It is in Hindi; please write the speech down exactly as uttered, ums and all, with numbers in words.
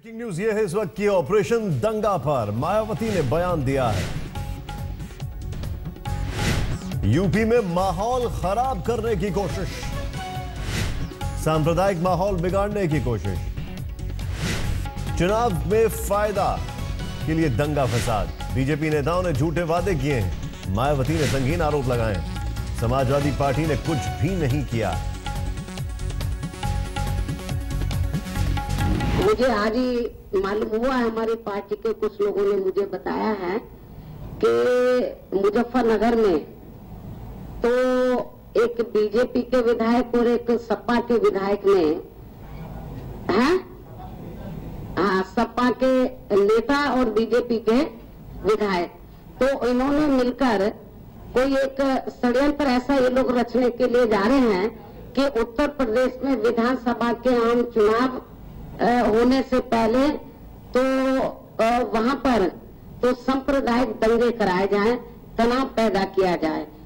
ब्रेकिंग न्यूज ये है इस वक्त की। ऑपरेशन दंगा पर मायावती ने बयान दिया है। यूपी में माहौल खराब करने की कोशिश, सांप्रदायिक माहौल बिगाड़ने की कोशिश, चुनाव में फायदा के लिए दंगा फसाद। बीजेपी नेताओं ने झूठे वादे किए हैं, मायावती ने संगीन आरोप लगाए हैं। समाजवादी पार्टी ने कुछ भी नहीं किया। मुझे आज ही मालूम हुआ है, हमारी पार्टी के कुछ लोगों ने मुझे बताया है कि मुजफ्फरनगर में तो एक बीजेपी के विधायक और एक सपा के विधायक ने है, हाँ, सपा के नेता और बीजेपी के विधायक, तो इन्होंने मिलकर कोई एक षड्यंत्र ऐसा ये लोग रचने के लिए जा रहे हैं कि उत्तर प्रदेश में विधानसभा के आम चुनाव होने से पहले तो वहां पर तो सांप्रदायिक दंगे कराए जाएं, तनाव पैदा किया जाए।